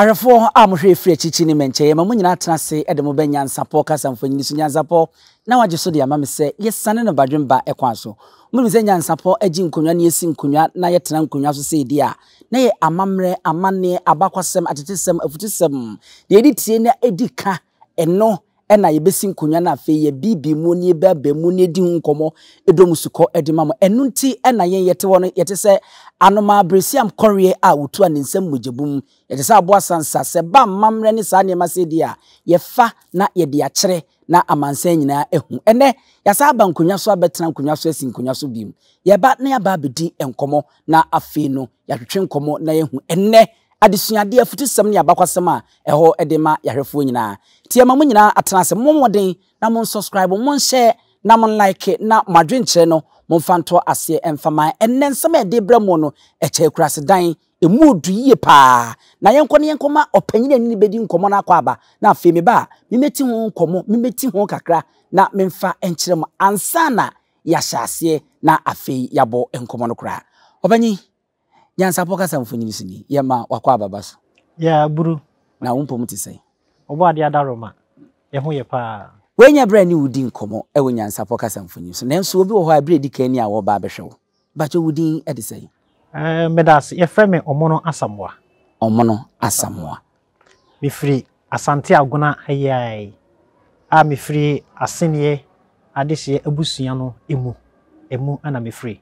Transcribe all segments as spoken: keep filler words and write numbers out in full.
Arafo amuhwe free chichini menche ye mamu nyina atena se edemu be Nyansapo kasamfo nyinisu Nyansapo na waje so de amame se yesane no badwemba ekwanso munu se Nyansapo eji nkonwa na yesi nkonwa na yetena nkonwa so se dia na ye amamre amane abakwasem atetesem afutisem de editie na edika eno ena yebesi nkonwa na afi ye bibi mu ni be be mu ne di nkomo edomusuko edimamo enu nti ena yen yete wono yete se anoma bresiam korie a wotu aninsem mujebum yete se abo asansa se ba mamre ni sa ne masedia ye fa na ye de akere na amansan nyina ehu ene yasa aba nkonwa so abetena nkonwa so asi nkonwa so bim ye ba na aba bedi enkomo na afi no yatwetwe nkomo na yehu ene adisunyade afutisem ne abakwasem a eho edema yahwefo nyina tie mamu nyina atena se mommoden na mon subscribe mon share na mon like na madwenche no momfanto ase emfaman enensem ede bramo no eche kurase dan emudu ye pa na yenko ne yenko ma opanyina ni bedi nkomo na akwa aba na afi me ba mimeti ho nkomo mimeti ho kakra na memfa enkyerem ansana yashase na afi yabo enkomo no kra obanyi Nyansapo kasamfo nyinisini yema wakwa babaso ya buru na wumpo mutise obo ade adaroma ye ho ye pa wenya brani wudi nkomo e wo Nyansapo kasamfo nyinso nenso obi wo ho abredi kani a wo ba behwewo bacho wudi edisai eh medas ye freme omono asamoa omono asamoa mi free asante agona ayai a mi free asenie adehye abusua no emu emu ana mi free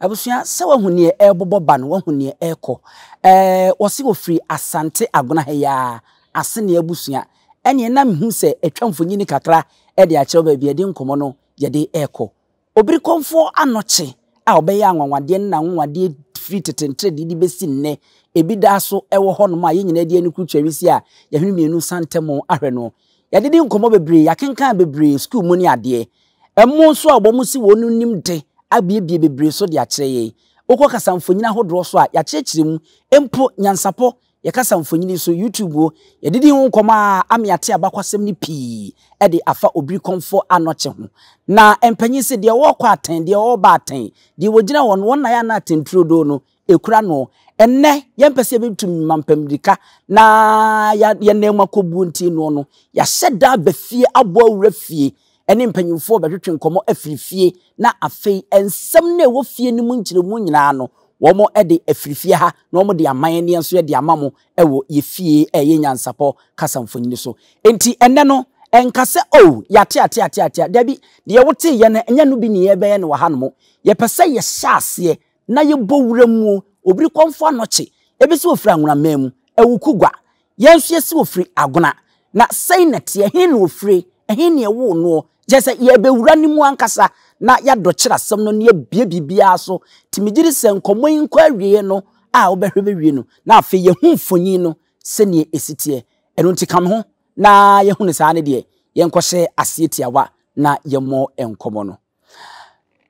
Abusua sewa hunie e bobo ba no hunie eko eh wose wo free Asante Agona ya asene abusua ene na mehu se etwamfo nyini kakra e de akyew ba bia de nkomo no ye de eko obiri Okomfo Anokye a obeyi anwanwade na nwade free tetentre di besi nne ebida so ewo ho no ma ye nyina de aniku twawisi a ye hwe mienu santemo ahwe no ye de nkomo bebre yakenkan bebre school mu ni ade emu so abomusi wonu nimde abibie bebre so de akyereye okọ kasamfonyini ahodro so a yakyekyerem empo Nyansapo ye kasamfonyini so YouTube o ye didi ho nkoma amiate abakwasem ni pii e de afa obiri Okomfo Anokye ho na empanyi se de wo kwa aten de wo ba aten de wo gina won won na ya na atentro do no ekura no enne ye mpese betum mampamdika na ye na makobu nti no no ya hyeda befie abo awura fie ene mpanyimfo betwetwe nkomo afirifie na afei ensem na ewo fie ni mu nkyiremu nyina no womo ede afirifie ha na womo de aman ne enso ede amamo ewo ye fie eye Nyansapo kasamfonyini so enti enne no enkase o yate ate ate ate dabi de wote ye na enya no bi ne ye beye ne wahanmo ye pese ye hyase na ye bowuramu obiri Okomfo Anokye ebisi ofira nwura mamu ewukugwa yenso yesi ofiri Agona na sei nete ye hin ofiri ehini ewo no jese ye bewura ni mu ankasa na ya dokyera sem no ne bia bibia so timigiri sen komoyin kwawie no a obehwe bewie no na afi ye hu mfonyi no se ne esitie eno ntika me ho na ye hu ne saa ne de ye nkɔhye asietiawa na ye mo enkomo no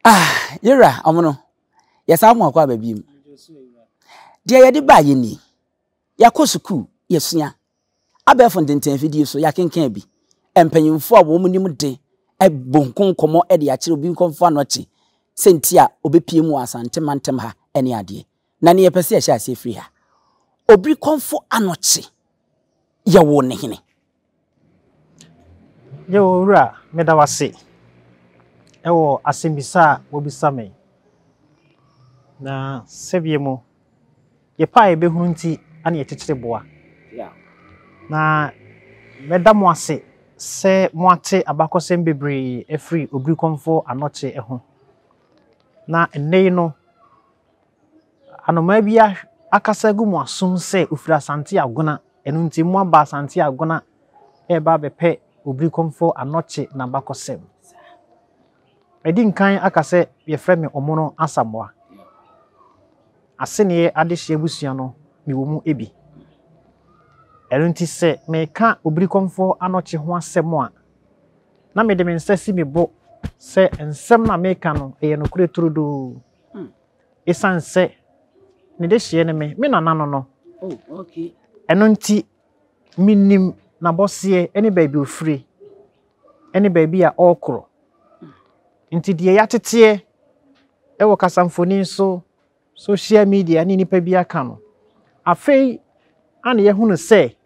ah yera amono ye saa mo akwa babim de ye de ba ye ni yakosuku yesua abefo ndenten fidie so yakenkan bi empanyimfo a wo munim de ebonko nkomo e de akire obi Okomfo Anokye senti a obepie mu Asante mantem ha ene ade na ne yepese ehye ase firi ha obi Okomfo Anokye ye wo ne hene ye wo ra meda wase e wo asemisa wo bisame na sebie mu ye pa ebe hu nti ana ye tetire boa yeah na meda mo ase se mwate abakosem bebre efri obiri Okomfo Anokye eho na enei no anoma bia akasagu mu asom se ofira Asante Agona enu nti mu aba Asante Agona e ba bepe obiri Okomfo Anokye na abakosem edi nkan akase ye frame omono asamoa asene adehye busua no miwo mu ebi Elunti se meka obiri Okomfo Anokye ho asemo a na me de me nsasi me bo se ensem na meka no e no kure turudo mm esanse ne de hye ne me me nana no no oh okay enunti minim na bosie ene baabi ofri ene baabi a okro nti de ya tetee e wo kasamfoni so social media ni nipa bi aka no afei and ye hunu say,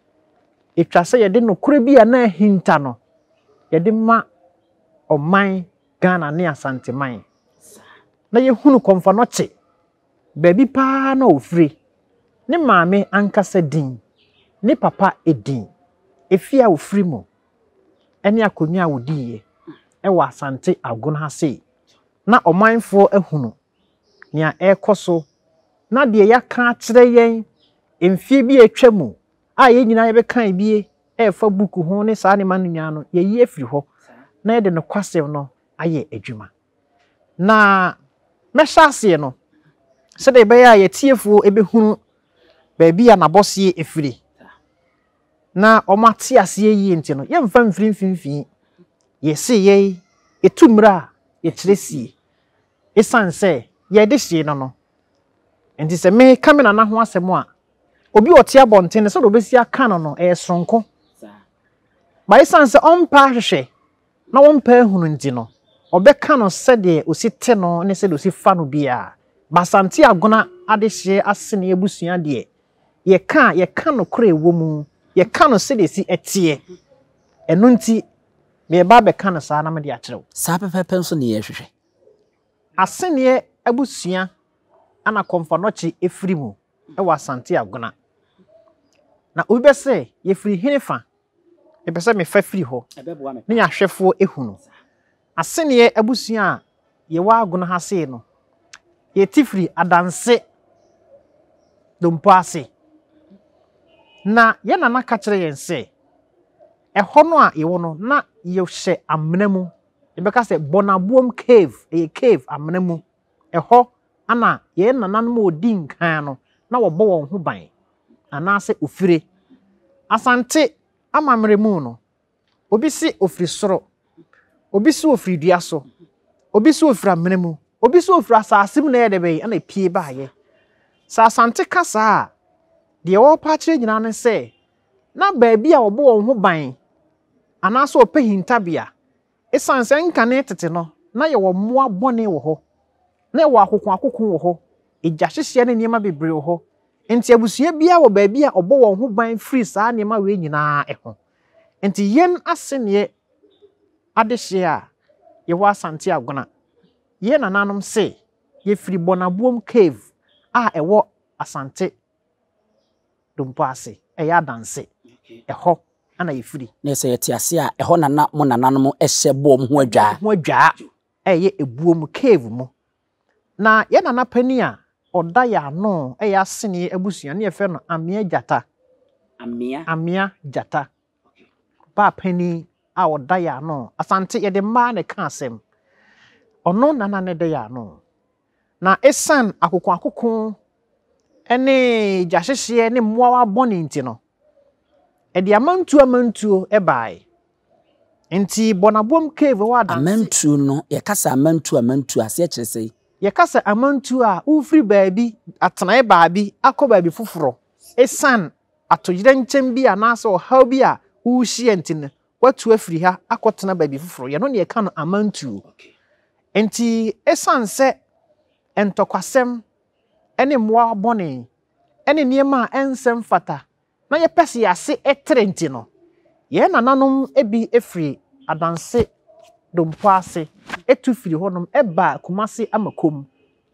if Trasa ye didn't cribby a near hintano, ye didn't ma or mine Ghana near Asante mine. Na ye hunu Komfanoche, baby pa no free. Ne mame anka se din, ne papa e din, e fia wo free mo, e ne akonya wo die, e wa Asante Agona se, na omanfo ehunu, nia e koso, na de ya ka kire yen, emfie bi etwa mu, a ye nyina ye be kan bi e fa buku ho ne saa ne manunya no, ye yi afiri ho, na ye de no kwasew no aye adwuma. Na mesha se no, se de be ya ye tiefo e be hunu baby and a bossy if free. Now, O Matias ye intino, young fan free fin ye say ye, a tumra, a tracy. A son say, ye this ye no. And this a may come in and once a moa. Obi or Tiabon tennis or Bessia canon air sonko. My son's own parshe, no one pair hunintino, or be canon said ye, or sit tenor, and said, or see fanu beer. But Santiagona addis ye as senior busia dear. Ye can't, ye can't cray woman, ye can't say this at ye. And nunti, me a barber canna sanam de atro. Sapa pencil near she. A senior abusia, and a Komfanoche a free moon. I was Santiagona. Now we best say, ye free hinifa. A beside me fair free ho, a beb woman, near chef for a huno. A senior abusia, ye wa gonna ha say no. Ye tifri adanse, don't pass. Na yana na kachire yen se e hono a ye wono na ye she amnemu e beka se bonabuom cave e cave amnemu e ho ana ye nananum odin kan no na wo bo won ho ban ana se ofire Asante amamre mu no obi si ofire soro obi si ofire dua so obi si ofire amnemu obi si ofire asasim na ye de be ana pie ba ye sa Asante kasa the old patron, you know, say, now, baby, our boy who buying, and I saw pay him tabia. It sounds incarnated, no, now you were more bonny or ho. No, walk on cocoa ho. It just is sharing your baby brew ho. And you will see a beer or baby or boy who buying free, sir, near my way in our echo. And the yen asin ye at this year, you was Santiagona. Yen and anum say, ye free bonaboom cave. Ah, a walk Asante. Don't pass it, a yard dance, a hawk, and a free. They say, Tiasia, a honor not one an animal, a sebom, where jar, where jar, a ye a boom cave mo. Na yen an apenia, or dia no, a yassini, a busian, a friend, a mere jata. A mere, a mere jata. Pa penny, our dia no, Asante ye the man a cansem. Or no, nana dia no. Na a son, a cocoa. Any just any more bonny intino. At the amount to a month to a by. And tea bonabum cave what a man to no, your cassa amount to a month to a say. Your cassa amount to a free baby, a tanae baby, a co baby fufro. A son, a to yen chembi an ass or hobia, who she entin, what to a free her, a cotton baby fufro, you know, you can amount to. And tea a son said, and to quasem. Any more bonny, any near my ansem fata. Now your pessi, I say a trentino. Yen ananum e be a free, a dance, don't pass it, a two free honum, a bar, kumasi amacum,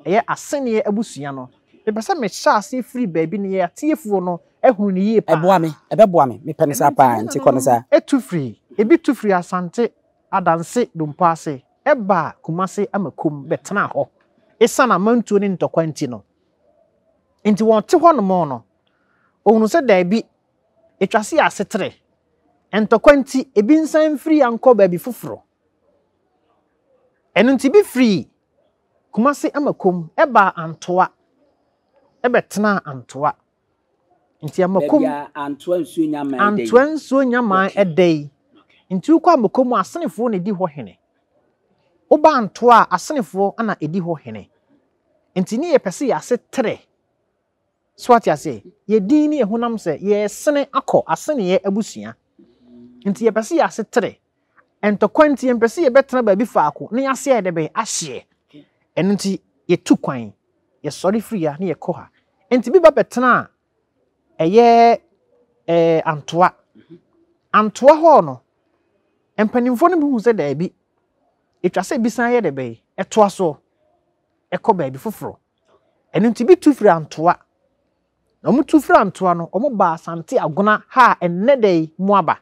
a senior abusiano. The person may shall see free baby near tearful no, a huni, a boami, a babuami, me penisapa, and ticonza, a two free, a bit too free, Asante, a dance, don't pass it, a bar, kumasi amacum, betanaho, a son a mountain into quentino. Into one to one mono. Oh, no, said there be a trassia setre, and to quenty a bin sent free and call baby fufro. And until be free, Kumasi amacum, eba and toa, ebetna and toa. Into amacum and twen soon your man, and twen soon your man a day. Into Quamacum, a sunny phone a dihorhene. Oba and toa, a sunny phone and a dihorhene. Into near Percy, I said tre. Swat ya say, ye dini hunam se, ye sene ako, a sene ye abusia. Inti ye pesi ya se tre. And to quenty and pesi ye better baby faku, near se de be ashe. And inti ye two quine. Ye sorry free ya near koha. And to be babetina. A ye eh antoa antoa ho no empanimfo ne hu se da bi etwa se bisan ye de be etoa so ekọ ba bi foforo enu nti bi tu firi antoa na mu tu firi antoa no omo ba Asante Agona ha enedei mu aba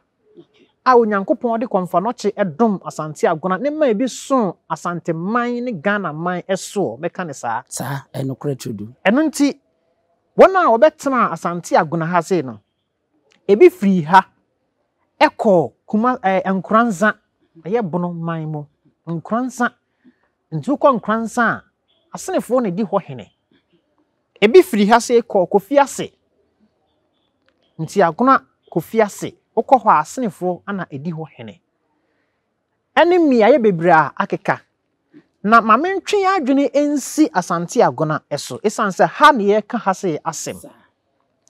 a onyankopon de Okomfo Anokye edom Asante Agona ne ma bi son Asante man ne Ghana man eso meka ne saa saa enokre tudu enu nti wona obetena Asante Agona ha sei no ebi free ha eko kuma enkranza aye bono man mo nkranza ntuko nkranza asenefo ne di ho hene ebi free ha sei ko kofiase nti Agona kofiase okoho asenefo ana edi ho hene ene miaye bebra akeka na mamentwe adwene ensi Asante Agona eso esanse ha ne ye ka ha sei asem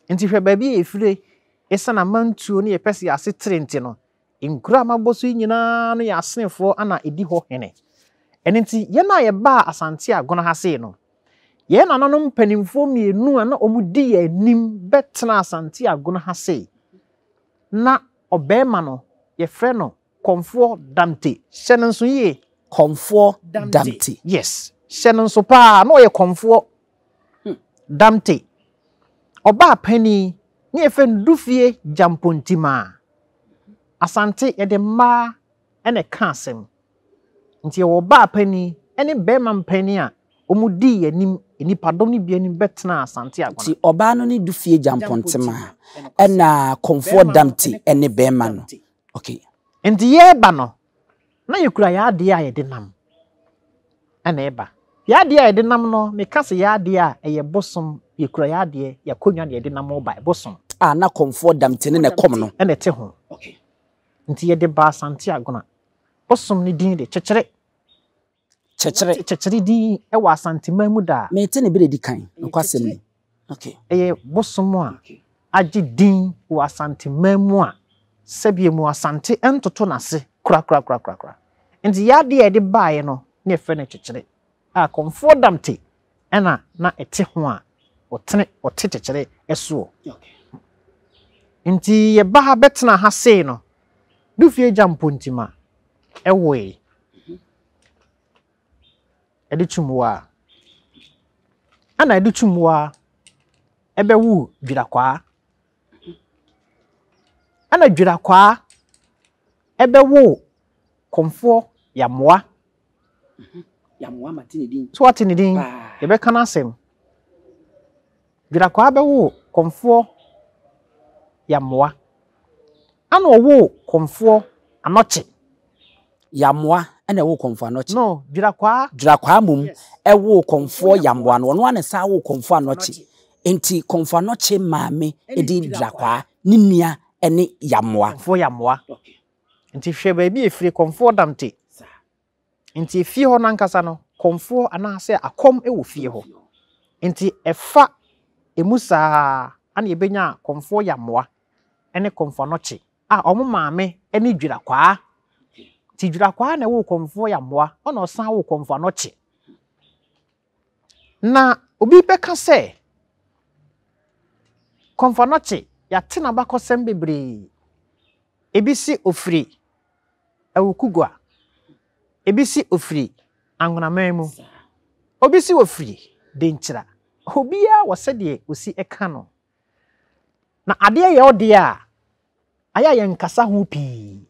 nti hwe ba bi efire esana mantuo ne yepese ase trenti no inkura magboso nyina no ya asenefo ana edi ho hene ene nti ye na ye ba Asante Agona ha sei no ye na nanom panimfo mienu ana omudi ye nim betna Asante Agona ha sei na obema no ye freno Okomfo Damte shenon so ye Okomfo Damte yes shenon so pa no ye Okomfo hmm. Damte oba pani ni efe ndufie jampontima Asante ye de ma ene kansem nti ye oba pani ene bema mpani a omudi ye nim enipadom ni bia ni betna Asante Agona ti oba no ni dufie jampontima e na Okomfo Damte ene bema no okay ndi ye ba no na yekura ya ade ya de nam ana eba ya ade ya de nam no me kase ya ade ya eye bosom yekura ya ade ya konwa de de nam oba bosom ah na Okomfo Damte ne ne kom no ene te ho okay ndi ye de ba Asante Agona bosom ni din de chechere chechere chechere din e wa Asante mamu da me te ne bi de di kan nokwasem ni okay eye bosom a agi din wa Asante mamu a sebie mu Asante entoto nase kura kura kura kura kura ndi ya de de baaye no na efe na chechire a Okomfo Damte ena na ete ho a otene otetechire eso okay ndi ye ba ha betna ha sei no dufie jampontima ewe edi chumwa ana edi chumwa ebe wu dwira kwa ana dwira kwa ebe wo Okomfo yamwa yamwa matini din so atini din ebe kana asem dwira kwa ebe wo Okomfo yamwa ana wo Okomfo Anokye yamwa ana wo Okomfo Anokye no dwira kwa dwira kwa mum yes. Ewo Okomfo yamwa no no ne sa wo Okomfo Anokye enti Okomfo Anokye maame edi dwira kwa ni nua ene yamwa Okomfo yamwa okay. Nti hwe ba bi efire Okomfo Damte nti efie ho nankasa no Okomfo ana se akom e wo fie ho nti efa emusa ana ebenya Okomfo yamwa ene Okomfo Anokye a omo maame ene dwira kwa ti dwira kwa na wo Okomfo yamwa ona osan wo Okomfo Anokye na obi beka se Okomfo Anokye ya tena bakosem bebre ebisi ofri awukugwa ebisi ofri angonamemu obisi ofri denchira obia wasede osi eka no na ade ye ode a aya ye nkasa ho pi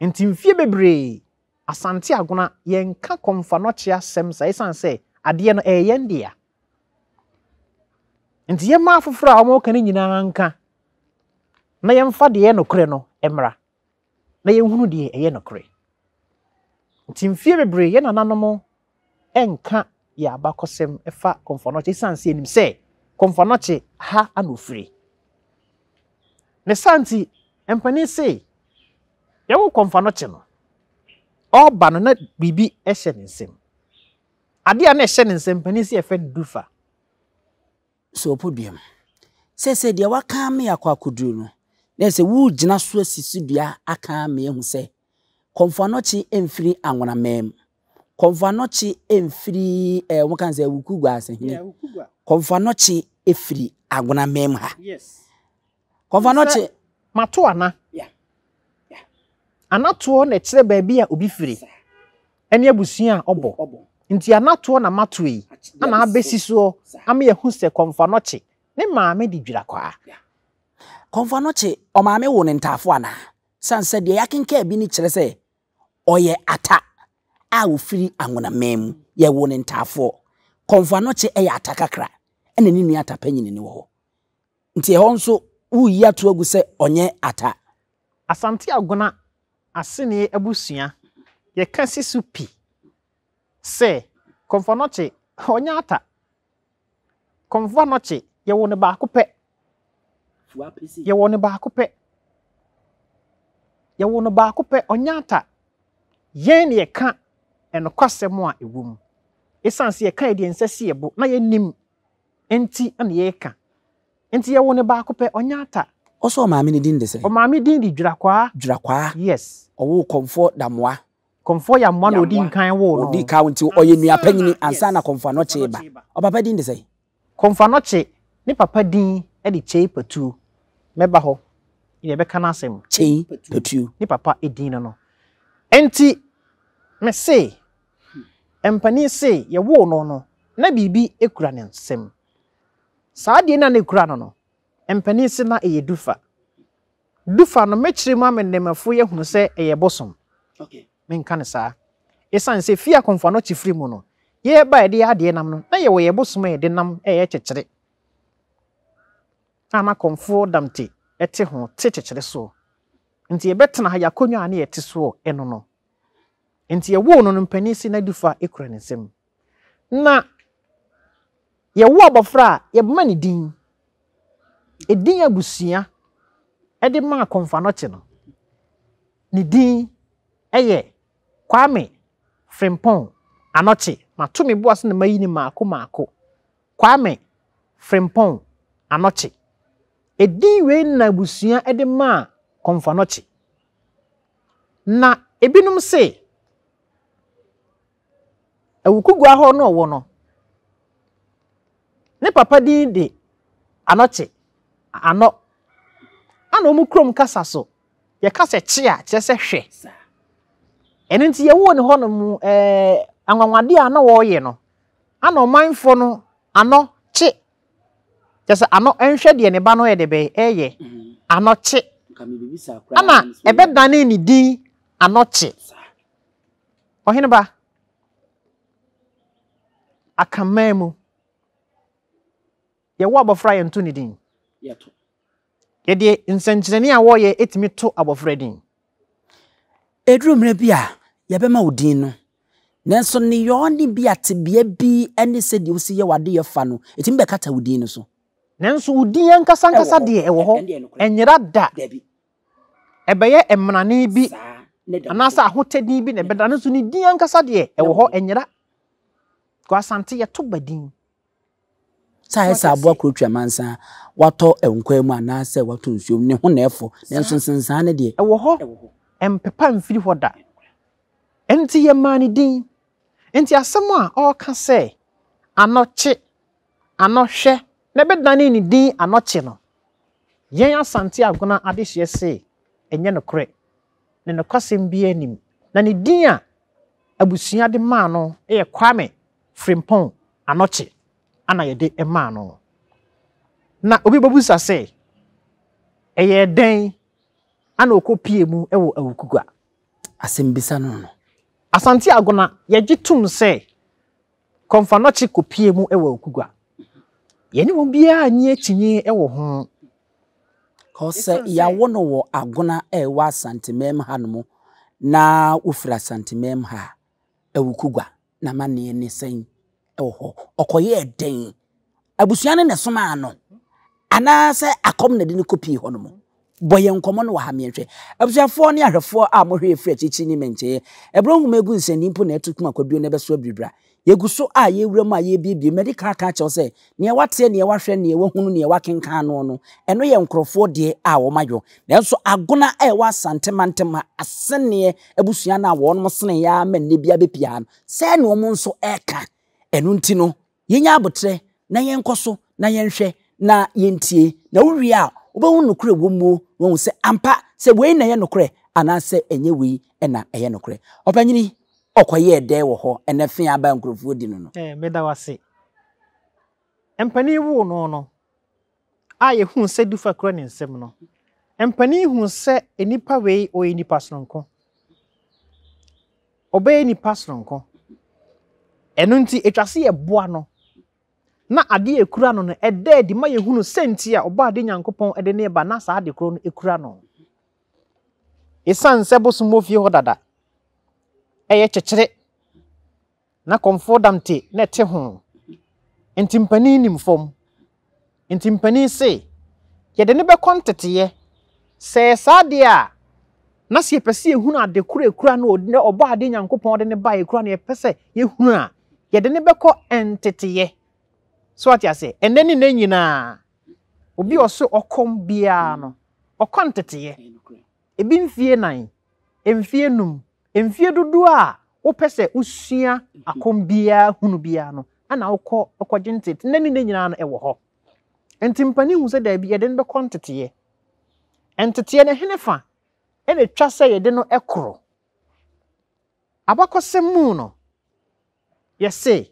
ntimfie bebre Asante Agona ye nka Okomfo Anokye asem sai sanse ade no eye ndia nti ye ma afofra a omo kane nyina nka na ye mfa de ye nokre no emra na ye hunu de ye nokre nti mfie bebre ye nananom enka ye abakosem efa Okomfo Anokye sanse enim se Okomfo Anokye ha anofri ne santi empani se ye wo Okomfo Anokye no oba no na bibi ehye nsem ade a na ehye nsem pani se efa dufa so problem se se dia waka me akwakudu no na se wu gina so asisudua aka me hu se Okomfo Anokye emfiri anwona mem Okomfo Anokye emfiri eh wo kan se wukugwa ase hini Okomfo Anokye efiri anwona mem ha yes Okomfo Anokye. Yeah. Yeah. Anatuo na chire baby a obi firi. Ene abusuan obo. Obo. Nti anatuo na matoi. Ana abesi so ama ye hu se Okomfo Anokye. Ne maame di dwira kwa. Okomfo Anokye o maame wo ne ntafo ana. Sanse de yakenka bi ni chire se oye ata a ofiri angona mem ye wo ne ntafo. Okomfo Anokye e ya atakakra. Ene ni nua atapanyini ni wo. Nti ehon so uyi ato agu se onye ata Asante Agona asene abusua ye kasi supi se Okomfo Anokye onye ata Okomfo Anokye ye woni ba akopɛ ye woni ba akopɛ ye woni ba akopɛ onye ata ye ne ye ka enokwasɛm a ewum esanse ye ka de nsɛse ye bo na ye nim enti na ye ka Enti ye woni ba akopɛ onyata. Oso maami ni din de se. O maami din di dwira kwa, dwira kwa. Yes. Owo Okomfo Damoa. Okomfo ya mwa no di nkan wo no. Odi ka wonti oye nua panyini ansa na Okomfo Anokye ba. O papa din de se. Okomfo Anokye ni papa din e di Chei Patu. Meba ho. Ye be kana asem. Chei Patu. Ni papa edin no no. Enti me se empani se ye wo no no. Na bibi ekura ne nsem. Saadi na ne kura no no empani se na e dufa dufa no mechire ma menemafu ye hunu se e bosom okay menka ne saa esan se fia Okomfo Anokye free mu no ye ba e de ade nam no na ye wo ye bosom e de nam e ye chechire ama Okomfo damte e te ho te chechire so nti ye betena ha yakonwa na ye te so e no no nti ye wo no empani se na dufa e kura ne sem na Ye wo abofra ye bema ni din edin abusia e de ma Okomfo Anokye no ni din eye Kwame Frimpong Anokye matumi boase na mayi ni maako maako Kwame Frimpong Anokye edin we na abusia e de ma Okomfo Anokye na ebinum se awukugwa ho no wo no Ne papa din de Anokye ano ano mu krom kasa so ye kasa kye a kye se hwe ene nti ye wo ne hono mu eh anwanwade ana wo ye no ano manfo no Anokye kye se ano enhwe de ne ba no ye de be eye Anokye ana ebe dane ni din Anokye ohene ba akamemu Ye wo abofra ye nto ni din. Ye to. Ye de nsenkyereni a wo ye etimi to abofra din. Edru mre bia ye be ma odin no. Nanso ne yo ni bia te bia bi ene se de usi ye wade ye fa no. Etimi be kata odin no so. Nanso odin en kasa kasa de e wo ho. Enyira da. Ebe ye emnane bi. Anasa ahotedin bi ne be da nanso ni din en kasa de e wo ho enyira. Ko Asante ye to badin. Sai sabu akrotwa mansa wato enkwamu anase wato nsuom ne ho na efo nensonsensan ne de ewo ho empepa mfiri ho da enti ye mani din enti asem a o ka se Anokye anohwe ne bedane ni din Anokye no yen Asante Agona adehye se enye no kore ne no kwasem bi anim na ne din a abusua de ma no e Kwame Frimpong Anokye ana yede ema no na obi babusa se eye den ana okopie mu ewo awukugwa asembisa no no Asante Agona yeje tum se Okomfo Anokye kopie mu ewo awukugwa yeni wo bia anyi etinyi ewo ho kose yawo no wo Agona ewa Asante mem ha no na ofira Asante mem ha awukugwa na mane ne sen Oho, okoye den. Abusuane ne soma ano. Ana se akom ne de ne kopii hono mo. Boye nkomo no wa ha mienhwe. Abusuafo ne ahwefo a mohwe efre chichi ni menche. Ebrohum egu nsani mpo na etukuma kwaduo ne beso abibra. Yeguso a ye wura mu a ye bibie medical ka ka se ne wate ne wahwe ne wahunu ne wakenka no no. Eno ye nkrofo de a wo majo. Nenso Agona e wa santemantema asene abusuana a wo no sene ya manne bia bepia no. Se ne omo nso eka. Enunti no yenya abotre na yenkoso na yenhwe na yentie na wuri a Oba nukure womu won se ampa se we na ye nukure ana se enye we na eye nukure. Opanyini okoye de wo ho enefe aba nkrofo di no no. Eh meda wase. Empani wu no no. Aye hu se dufa kro ne nsem no. Empani hu se enipa we o enipa sonko. Oba enipa sonko. Enu nti etwase ye boa no. Na ade ekura no no ede di ma yehunu senti a oba ade nyankopon ede ne ba na sa ade kro no ekura no esan se bosumo fie ho dada eye chechire na komfo damte na te ho entimpani nimfom entimpani se ye de ne be kontete ye se sa de a na se pese yehunu ade kro ekura no oba ade nyankopon ade ne ba ekura no ye pese yehunu a ye de ne be ko entete ye. So what you say? And then in any na, obi also okom biano, okontete ye. Ebi mfie nine, mfie num, mfie dudua. O pese usia akom bia hunu biano. Ana okọ okọ jente. And then in any na e wo ho. Entimpani hu se da bi ye den be kontete ye. Entete ne henefa. E ne twa se ye den no ekro. Abakosemu no. Ye say,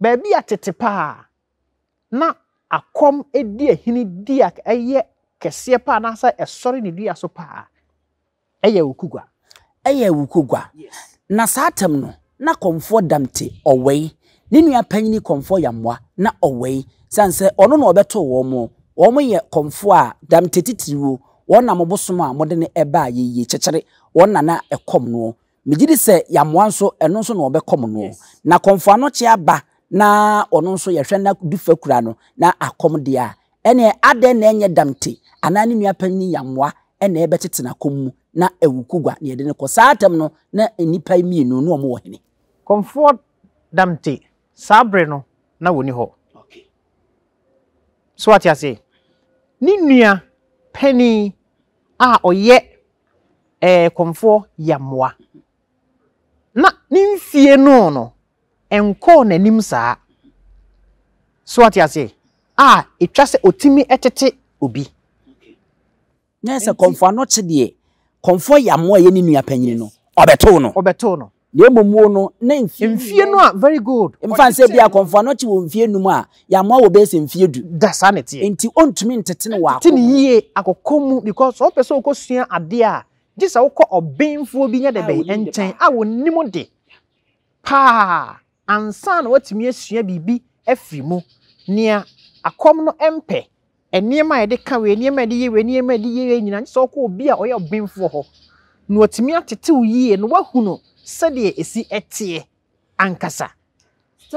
baby atete pa. Na akom edi ehini dia eye kese pa na sa esori ni dia so pa eye ukugwa eye ukugwa yes. Na satem no na komfo damte owei ninu apanyini komfo yamwa na owei sanse ono no obeto wo mu wo mu ye komfo a damte titiriwo won na mobosoma a modene eba ye ye chechere won na na ekom no mejidi se yamwa nso eno nso no obekom no yes. Na komfo anoche aba na ononso yehwe na dufakura no na akomdea ene ade na enye damte anani nuapani yamwa ene ebetitena kommu na ewukugwa na yede ne kosatem no na enipa mienu no omo wohene comfort damte sabre no na woni ho okay so what you say ni nua pani a oye eh comfort yamwa na nimfie no no enko nanim saa so what you say ah etwa se otimi etete obi na se komfo anoche de komfo yamo aye ni nua panyini no obeto no obeto no na emmuo no na mfie no a very good mfa se bia komfo anoche wo mfie num a yamo wo be se mfie du da sanete enti ontumi ntete ne wa ntini ye akokomu because o pese okosua ade a disa wokọ obenfo bi nya de be enten a wonnim de pa ansan watimi asua bibi afrimu nia akom no empe enema ye de ka we enema de ye we enema de ye nyina nso okọ obi a oya obemfo ho no watimi atete uye no wahuno sede esi etie ankasa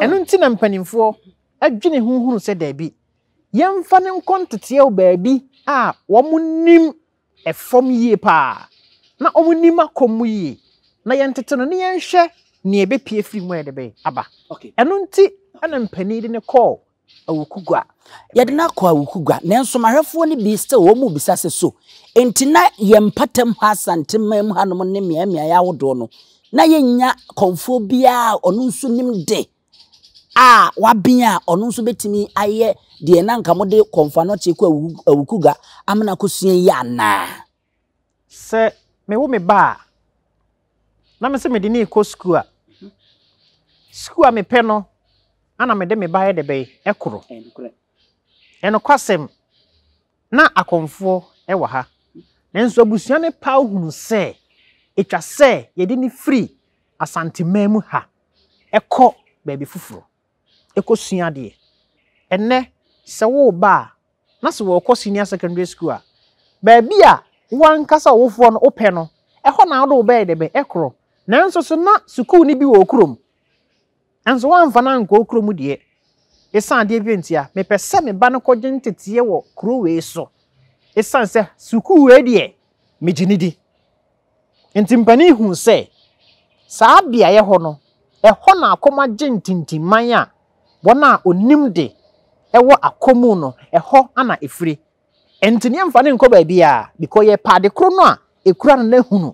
enu ntina mpanimfo adwene hunhunu sede bi yemfa ne nkontete o baabi a wo munim efom ye pa na o munim akom ye na yentete no ne yenhwe ni ebe pie free mo edebe aba okay eno nti ana mpani de ne call awukugwa ye de na call awukugwa nenso mahwefo ne bi still wo mu bisase so enti na ye mpatam ha santemam hanom ne miamia ya wodo no na ye nya konfo bia ono nso nim de ah wabia ono nso betimi aye de na nka mode konfa no che ku awukugwa amna kosua ya na se me wo me ba na me se me de ne ko school a school me pe no ana me de me ba ye de be e koro eno kwasem na akomfo e wa ha nenso abusuan ne pa ohunu se etwa se ye de ni free asante mamu ha e ko ba bi fufuro e ko sua de enne se wo ba na se wo ko senior secondary school a ba bi a wan kasa wo fo no ope no e ho na wo be de be e koro nanso so na suku ni bi wo krom anso wan fa na nko krom de esan de bi ntia me pese me ba no kwoje ntete wo kro we so esan se suku we de me ginidi ntimpani hu se saa bia ye ho no e ho na akoma gentintiman a wona onim de e wo akomu no e ho ana efire entini mfa ne nko ba bia bikoye pade kro no a ekura na hunu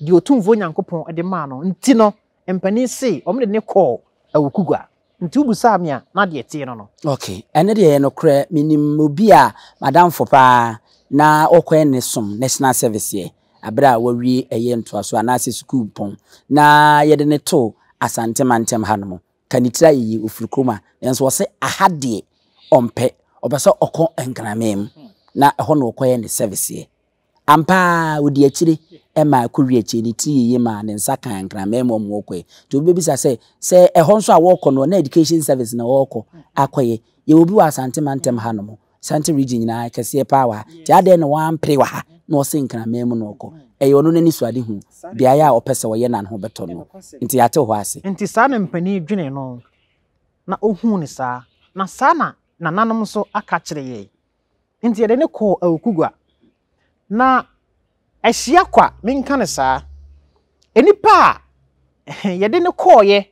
di otumvo nyankopon ede ma no ntino empani se omne ne call awukugwa Ntubu samia na de tie no no. Okay. Ene de no kra minim obi a madam fopa na okwen ne som national service ye. Abra wawie eye ntoaso anase school pon. Na ye de ne to Asante mantem hanom. Kanitira yi ofurukoma. Enso wo se ahade ompe obasa okon engramem. Na ehon okoye ne service ye. Ampa odi akire ema kuri akire ni ti yi ma ne nsaka engramem mo okwe. To be bisa se se ehon so a woko no na education service na woko akoye. Ye obi wa Asante mantem hanom. Asante region na kese power. Ti ade ne wan prewa ha. No sink and a memo no co. A yonon any swaddy who be a oppressor yen and hoberton. Into your toe was into sun and penny gin no. Na oh, hoon, sir. Na sana, na nanum so a catch the ye. Into your denno call a cougar. Na a siaqua, mean canna, sir. Any pa ye denno call ye.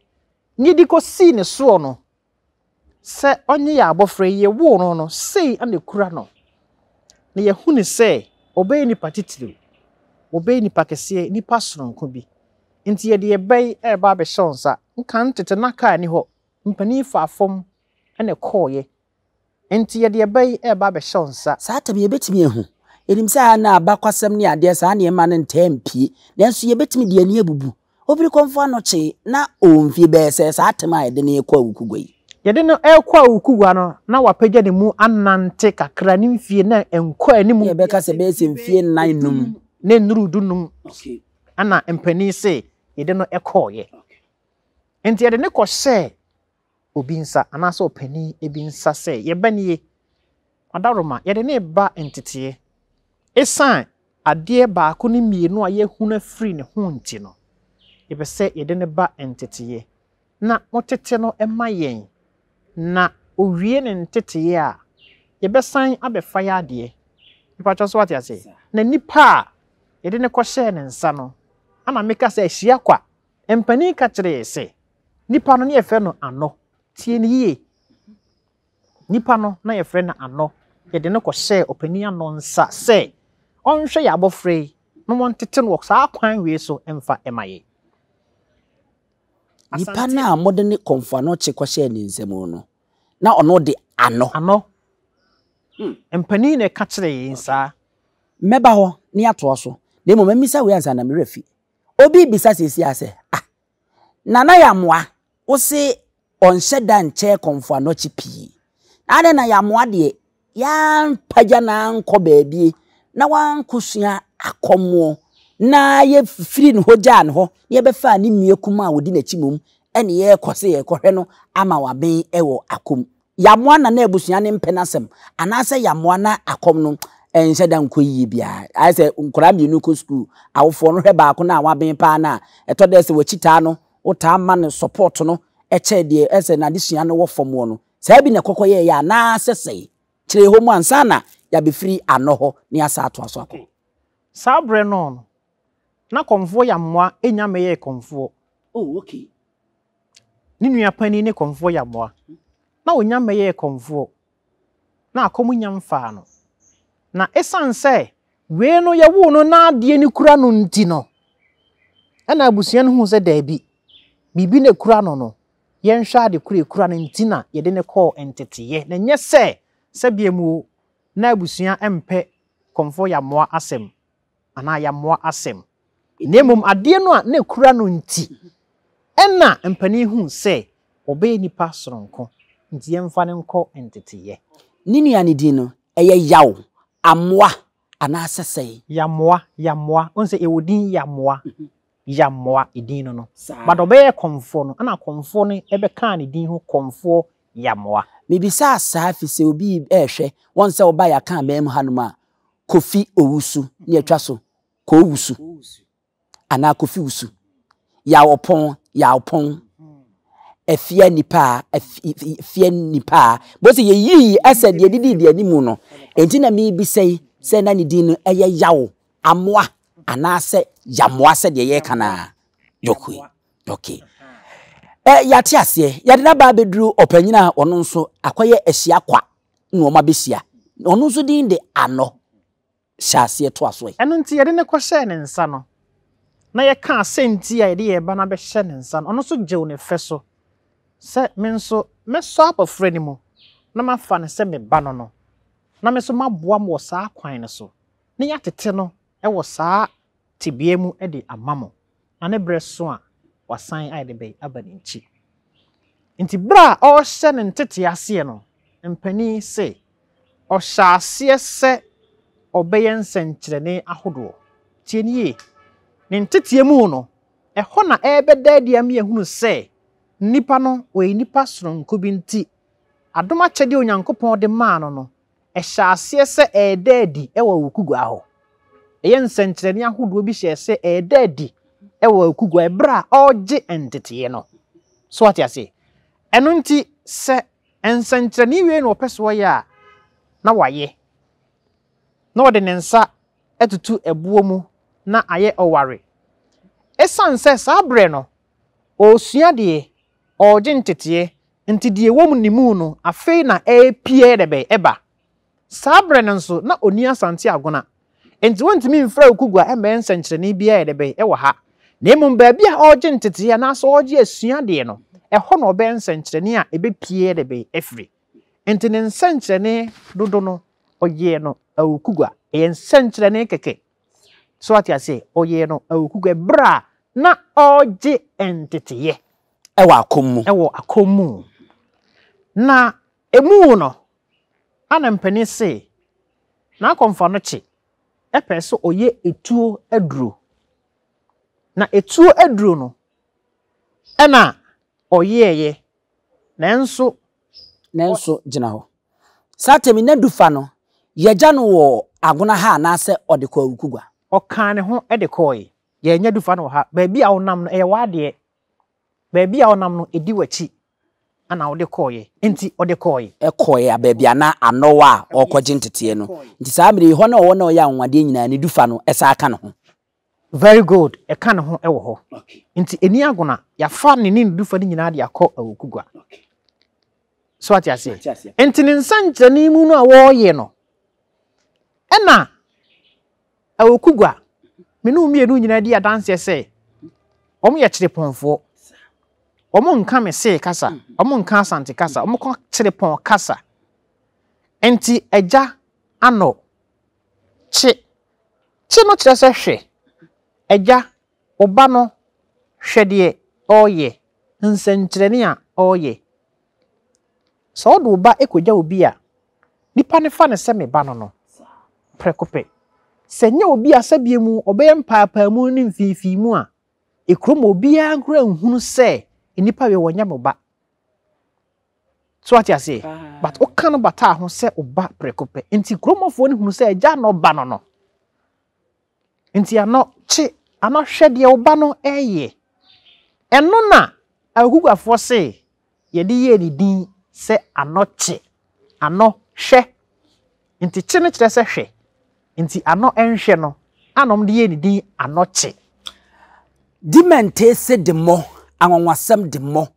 Needy go see the swano. Sir, on ye are buffray ye won on, say, and the curano. Nay, a hoon say. Obey ni patitlu. Obey ni pakese ni pasron kubi. Inti ye de bay e babe shonsa. Nkan tete naka ni ho. Mpani fa fom ene koye. Inti ye de bay e babe shonsa. Saata bi ebetimi ehu. Elimsa na abakwasem ni ade sa na ema ne ntempi. Nanso ye betimi de ani ebubu. Okomfo Anokye na omfi be se saata ma ye de ne kwa wukugwai. Ye de no e kwa wukugwa no na wapagya ne mu anante kakra ne mfie na enko ani mu ye beka se be se mfie nine num ne nrudu num. Okay. Ana empani se ye de no e koye. Okay. Enti ye de ne ko se obi nsa ana se opani e bi nsa se ye ba niye adaroma ye de ne ba entete e san ade ba ko ne mie no aye huna free ne ho nti no ye be se ye de ne ba entete na motete no e mayen na owie ne ntete ya ye besan abefa ya de nipa so wati ase na nipa ye de ne kwohye ne nsa no ana meka se ahia kwa empani ka kire se nipa no ne ye fe no ano tie ne ye nipa no na ye fe na ano ye de ne kwohye opani ano nsa se onhwe ya bofrei no wontete no sa akwan we so emfa emaye nipa na modern Okomfo Anokye kwahye ni nsemu no na ono de ano ano mm empani ne ka kire yinsa meba ho ne ato so na mo mamisa we ansa na merefi obi bisa sisi ase ah nana ya moa wo se onhye da nche Okomfo Anokye pii na de na ya moa de ya mpaja na nko baabi na wankosua akomo na ye firi no hoja an ho ye be fa ni mie kuma wodi na chimum ene ye kwose ye kohwe no ama waben ewo akom ya moa na na ebusua ne mpenasem ana se ya moa na akom no ense da nkoyi bia ai se nkora mienu ko school awofo no hwe ba ko na waben pa na etode se wachita no uta ma ne support no eche de ese na disua no wo fom wo no sa bi ne kokoye ya na se sei kire ho mu ansa na ya be firi anoho ne asa ato aso akọ sabre no na Okomfo ya mwa enya meye Okomfo. Oh, okay. Ninu ya pani ne Okomfo ya mwa. Na onya meye Okomfo. Na akomu nyamfa no. Na esanse we no ye wo no na de ni kura no nti no. Ana abusia no hu se da bi. Bibi ne kura no no. Ye nhwa de kura kura no nti na ye de ne call entity. Na nye se se biemu na abusia empe Okomfo ya mwa asem. Ana ya mwa asem. Nemum adie no a ne kura no nti enna empani hu se obe ni pasronko nti emfa ne nko entiteye ninu ya ni di no eye yawo amoa ana asesei yamoa yamoa onse ewodin yamoa yamoa idin no no but obe Okomfo no ana Okomfo ne ebe kan ne din hu Okomfo yamoa mebisa asafi se obi ehwe onse oba ya kan mem hanuma kofi owusu ne atwa so ko owusu ana kofi usu ya opon ya opon afia nipa afia nipa bo se ye yi ese de didi de animu no enti na mi bi sei se na ni din no eye yawo amoa ana se yamoa se de ye kana yokui okay eh ya ti ase ya de na ba bedru opanyina ono nso akoye ahia kwa no ma besia ono nso din de ano shase to aso e eno nti ye de ne kwhye ne nsa no na ye ka senti ya de ye ba na be hye ne nsa ono so je wo ne feso Se menso meso abofre ni mo na mafa ne se me ba no no na meso maboa mo saa kwan ne so ne yatete no e wo saa tibie mu e de amamo na ne breso a wasan ai de be aba ne nchi nti bra o hye ne ntete ase no mpani se o hya ase se obeyen senkyerene ahodo tie ne ye ne ntete mu no e ho na e be da dia me ehunu se nipa no we nipa sronko bi nti adoma chede onyankopon de ma no no e hyaase se e daadi e wa wukugwa ho e ye nsenkyerene ahodo bi hye se e daadi e wa wukugwa e bra oje entete no so what you say eno nti se ensenkyerene we no peso ya na waye na wode nensa etutu ebuo mu na aye oware esan se sabre no osua de oje ntetie nti die wom ni mu no afei na apia de be eba sabre nso na oni asante agona nti wontimi mfra okugwa e me nsenkyerene bia de be e wo ha na emum ba bia oje ntetie na so oje asua de no e ho na obe nsenkyerene a ebe pia de be efri nti ne nsenkyerene dodo no oye no awukugwa e nsenkyerene keke so what you say oye no awukugwa bra na oje entetiye ewa akomu ewo akomu na emu no ana mpeni se na Okomfo Anokye e pese oye etuo aduro na etuo aduro no ana oye ye nanso nanso jina ho satemi na dufa no ye gya no wo Agona ha na se odekwa awukugwa okan ne ho edekoye ye nya dufa no ha ba bi a wonam no ye wade ba bi a wonam no edi wachi ana odekoye enti odekoye ekoye ababia na anowa okoje ntete no nti sabiri ho na wo na ya anwade nyina ne dufa no esa aka no very good e ka no ho e wo ho enti eni Agona ya fa ne ne dufa ni nyina de akọ awukugwa so what you say enti ne nsanjani mu no a wo ye no ena awukugwa menu mienu nyina di adanse se omo ye kirepomfo omo nka me se kasa omo nka Asante kasa omo ko kirepon kasa enti eja ano che che no kire se hwe eja oba no hwe de oye nsenkyerene a oye so do ba ekoja obi a nipa ne fa ne se me ba no no prekope senya obi asabie mu obeye mpaapa mu ni mfifi mu a ekrom obi ankura nhunu se enipa we wonya moba so what you say ah. But o kan bata ho se oba prekope enti kromofo ni hunu se agya no ba no no enti ano che ano hwede oba no eye eno na agugwafo se ye di ye ni din se ano che ano hwe enti che ne kire se hwe inti ano enhwe no anom de ye ni din Anokye dimente se demo anwanwasem demo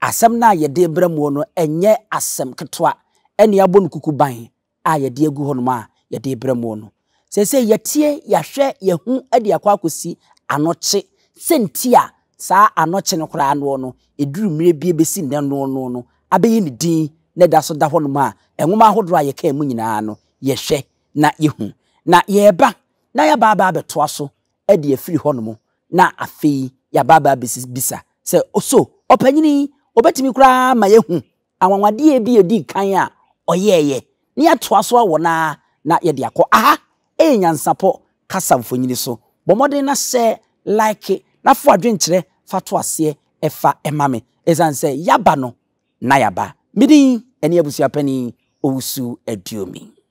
asem na ye de bramo no enye asem ketoa ene abonu kukuban a ye de egu hono ma ye de bramo no se se ye tie ya hwe ye hu ade akwa kosi Anokye sentia sa Anokye no kra no no eduru mire bie besi ne no no no abeyi ni din ne da so da hono ma enwoma hodro a ye ka mu nyina no ye hwe na yehu na yeba na ya baba abetoa so e de afiri hono na afei ya baba bisa se oso opanyini obetimi kura ma yehu anwanwade e bi edi kan a oyeye ni atoa so awo na na ye de akọ aha e Nyansapo kasa mfonyini so bomode na se like na fo adwenkyere fato ase e fa emame ezan se yaba no na yaba midin eni abusu apani owusu adiomi.